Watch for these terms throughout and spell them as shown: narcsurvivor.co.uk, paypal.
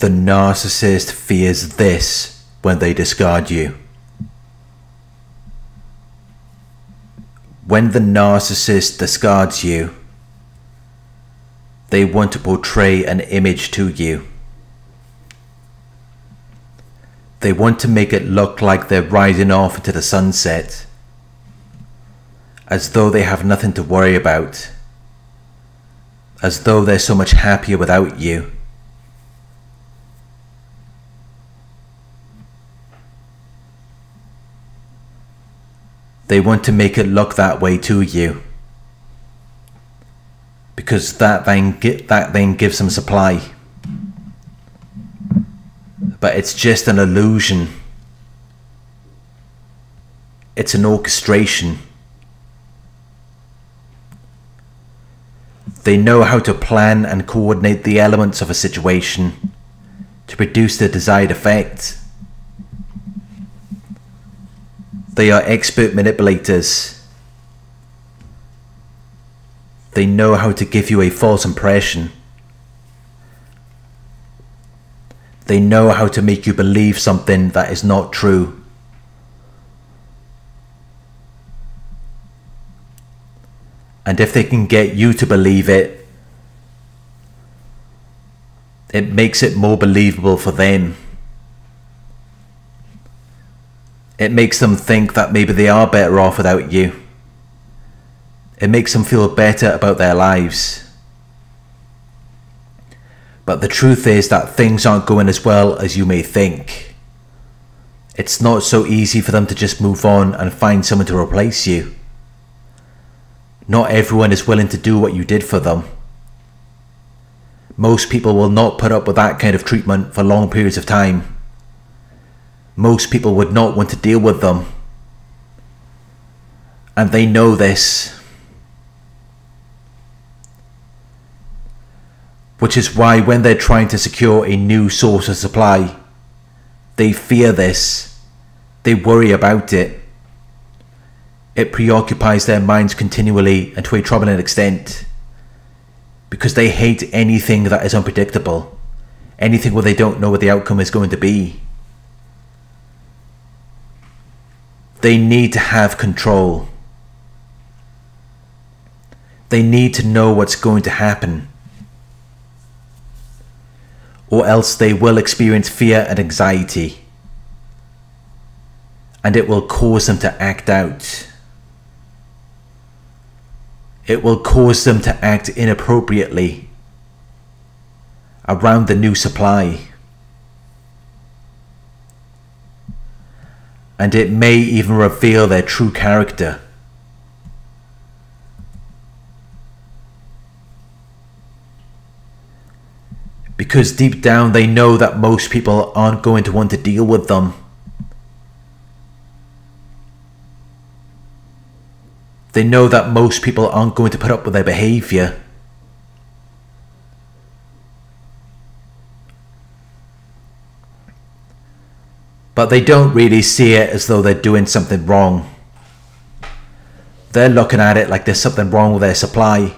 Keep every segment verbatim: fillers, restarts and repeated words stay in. The narcissist fears this when they discard you. When the narcissist discards you, they want to portray an image to you. They want to make it look like they're riding off into the sunset, as though they have nothing to worry about, as though they're so much happier without you. They want to make it look that way to you, because that then, get, that then gives them supply. But it's just an illusion. It's an orchestration. They know how to plan and coordinate the elements of a situation to produce the desired effect. They are expert manipulators. They know how to give you a false impression. They know how to make you believe something that is not true. And if they can get you to believe it, it makes it more believable for them. It makes them think that maybe they are better off without you. It makes them feel better about their lives. But the truth is that things aren't going as well as you may think. It's not so easy for them to just move on and find someone to replace you. Not everyone is willing to do what you did for them. Most people will not put up with that kind of treatment for long periods of time. Most people would not want to deal with them. And they know this. Which is why when they're trying to secure a new source of supply, they fear this, they worry about it. It preoccupies their minds continually and to a troubling extent, because they hate anything that is unpredictable, anything where they don't know what the outcome is going to be. They need to have control. They need to know what's going to happen, or else they will experience fear and anxiety, and it will cause them to act out. It will cause them to act inappropriately around the new supply, and it may even reveal their true character. Because deep down they know that most people aren't going to want to deal with them. They know that most people aren't going to put up with their behavior. But they don't really see it as though they're doing something wrong. They're looking at it like there's something wrong with their supply,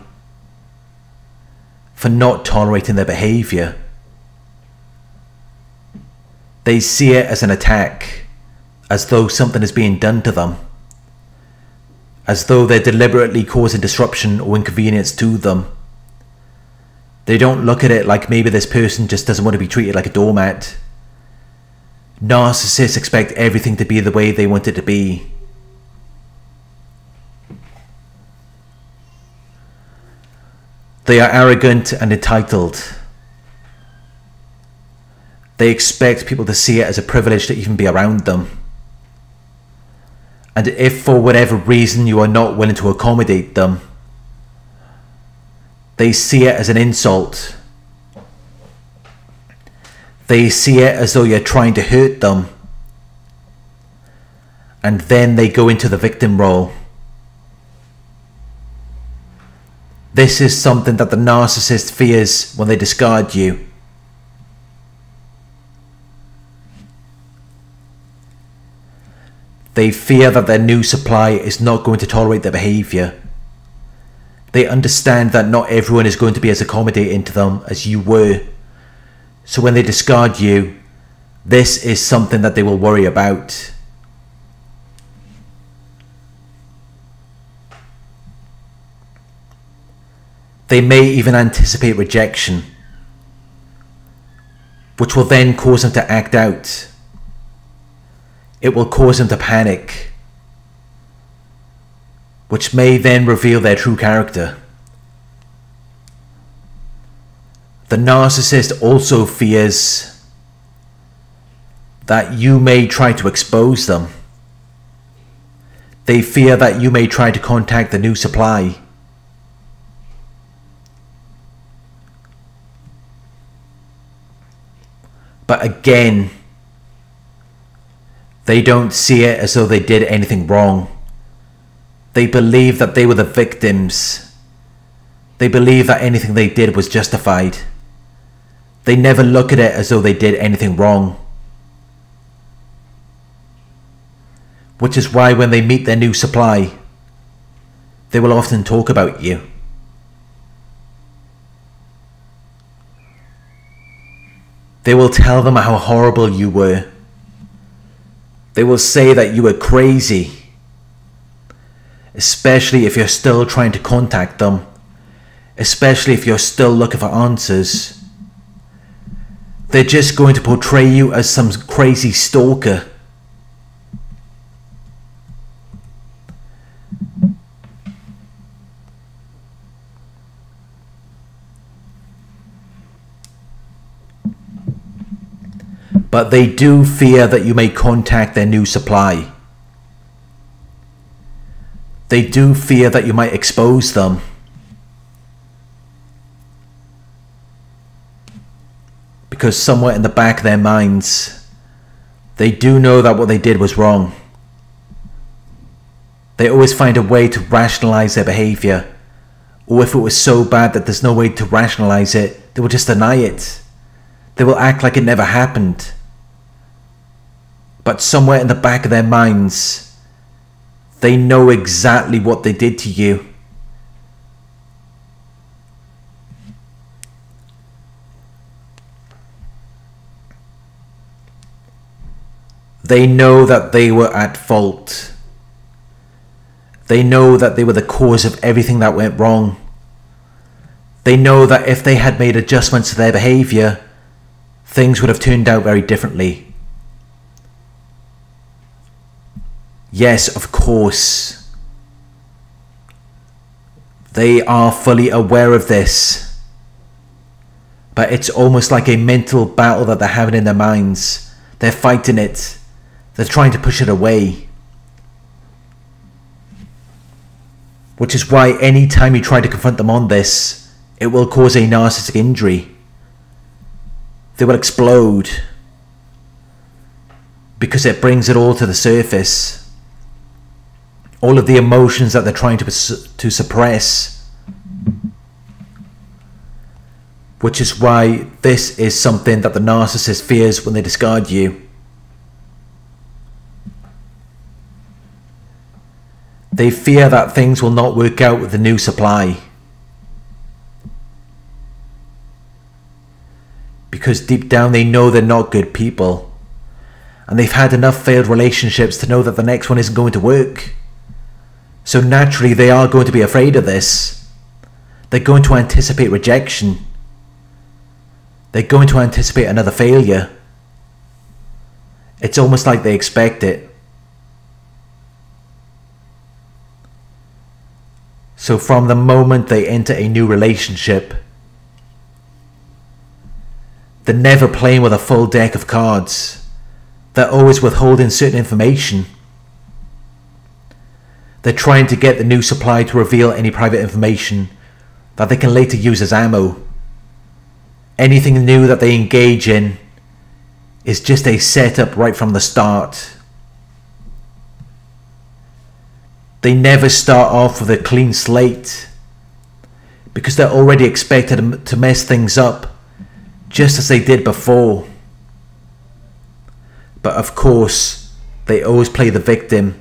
for not tolerating their behaviour. They see it as an attack, as though something is being done to them, as though they're deliberately causing disruption or inconvenience to them. They don't look at it like maybe this person just doesn't want to be treated like a doormat. Narcissists expect everything to be the way they want it to be. They are arrogant and entitled. They expect people to see it as a privilege to even be around them. And if for whatever reason you are not willing to accommodate them, they see it as an insult. They see it as though you're trying to hurt them. And then they go into the victim role. This is something that the narcissist fears when they discard you. They fear that their new supply is not going to tolerate their behavior. They understand that not everyone is going to be as accommodating to them as you were, So when they discard you, this is something that they will worry about. They may even anticipate rejection, which will then cause them to act out. It will cause them to panic, which may then reveal their true character. The narcissist also fears that you may try to expose them. They fear that you may try to contact the new supply. But again, they don't see it as though they did anything wrong. They believe that they were the victims. They believe that anything they did was justified. They never look at it as though they did anything wrong. Which is why when they meet their new supply, they will often talk about you. They will tell them how horrible you were. They will say that you were crazy, especially if you're still trying to contact them, especially if you're still looking for answers. They're just going to portray you as some crazy stalker. But they do fear that you may contact their new supply. They do fear that you might expose them. Because somewhere in the back of their minds, they do know that what they did was wrong. They always find a way to rationalize their behavior. Or if it was so bad that there's no way to rationalize it, they will just deny it. They will act like it never happened. But somewhere in the back of their minds, they know exactly what they did to you. They know that they were at fault. They know that they were the cause of everything that went wrong. They know that if they had made adjustments to their behavior, things would have turned out very differently. Yes, of course. They are fully aware of this. But it's almost like a mental battle that they're having in their minds. They're fighting it. They're trying to push it away. Which is why any time you try to confront them on this, it will cause a narcissistic injury. They will explode. Because it brings it all to the surface. All of the emotions that they're trying to, to suppress. Which is why this is something that the narcissist fears when they discard you. They fear that things will not work out with the new supply. Because deep down they know they're not good people. And they've had enough failed relationships to know that the next one isn't going to work. So naturally they are going to be afraid of this. They're going to anticipate rejection. They're going to anticipate another failure. It's almost like they expect it. So from the moment they enter a new relationship, they're never playing with a full deck of cards. They're always withholding certain information. They're trying to get the new supply to reveal any private information that they can later use as ammo. Anything new that they engage in is just a setup right from the start. They never start off with a clean slate because they're already expected to mess things up just as they did before. But of course, they always play the victim.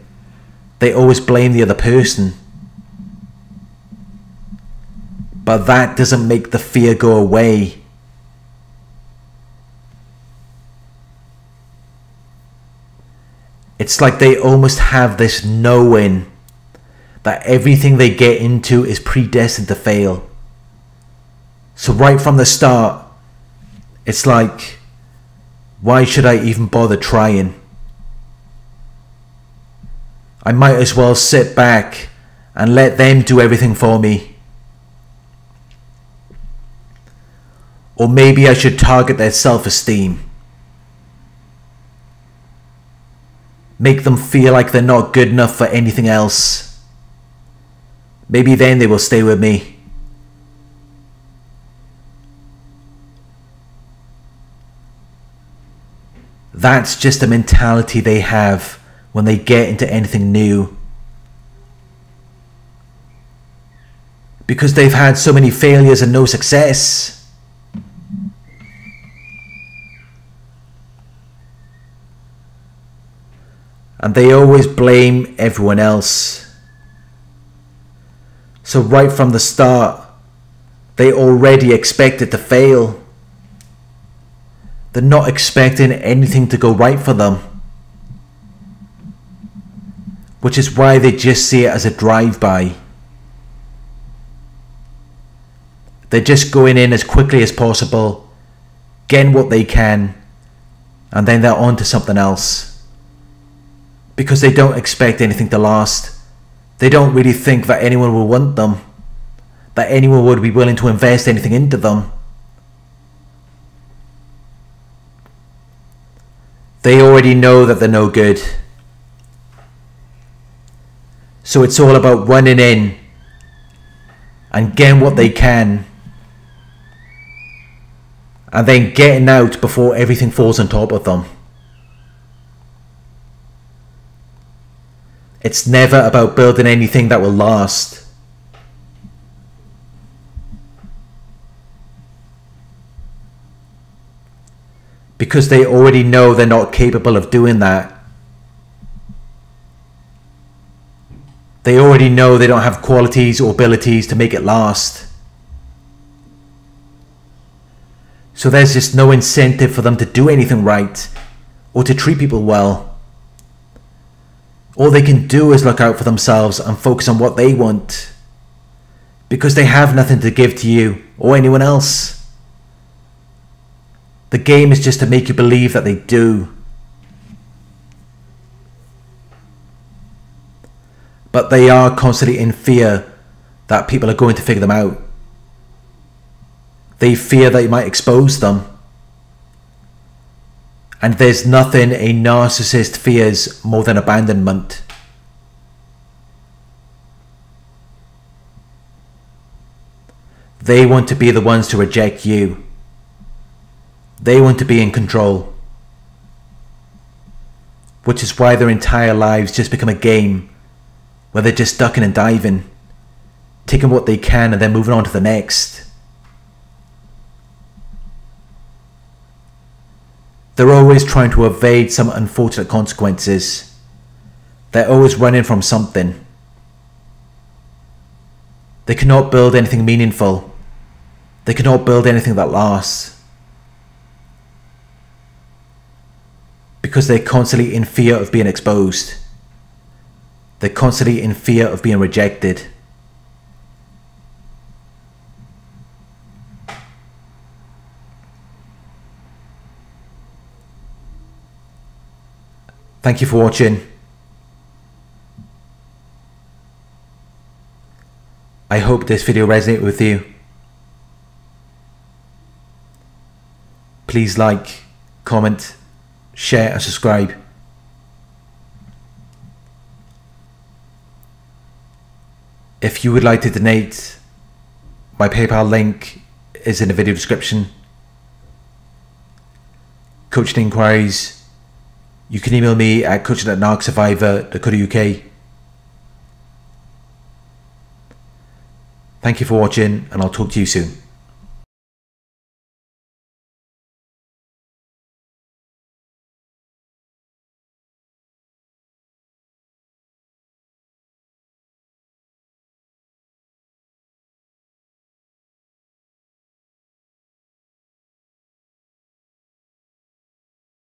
They always blame the other person. But that doesn't make the fear go away. It's like they almost have this knowing that everything they get into is predestined to fail. So right from the start, it's like, why should I even bother trying? I might as well sit back and let them do everything for me. Or maybe I should target their self-esteem. Make them feel like they're not good enough for anything else. Maybe then they will stay with me. That's just the mentality they have when they get into anything new. Because they've had so many failures and no success. And they always blame everyone else. So right from the start, they already expect it to fail. They're not expecting anything to go right for them. Which is why they just see it as a drive-by. They're just going in as quickly as possible, getting what they can, and then they're on to something else. Because they don't expect anything to last. They don't really think that anyone will want them, that anyone would be willing to invest anything into them. They already know that they're no good. So it's all about running in and getting what they can, and then getting out before everything falls on top of them. It's never about building anything that will last. Because they already know they're not capable of doing that. They already know they don't have qualities or abilities to make it last. So there's just no incentive for them to do anything right or to treat people well. All they can do is look out for themselves and focus on what they want. Because they have nothing to give to you or anyone else. The game is just to make you believe that they do. But they are constantly in fear that people are going to figure them out. They fear that you might expose them. And there's nothing a narcissist fears more than abandonment. They want to be the ones to reject you. They want to be in control. Which is why their entire lives just become a game where they're just ducking and diving, taking what they can and then moving on to the next. They're always trying to evade some unfortunate consequences. They're always running from something. They cannot build anything meaningful. They cannot build anything that lasts. Because they're constantly in fear of being exposed. They're constantly in fear of being rejected. Thank you for watching. I hope this video resonated with you. Please like, comment, share and subscribe. If you would like to donate, my PayPal link is in the video description. Coaching inquiries, you can email me at coaching at narc survivor dot co dot U K. Thank you for watching, and I'll talk to you soon.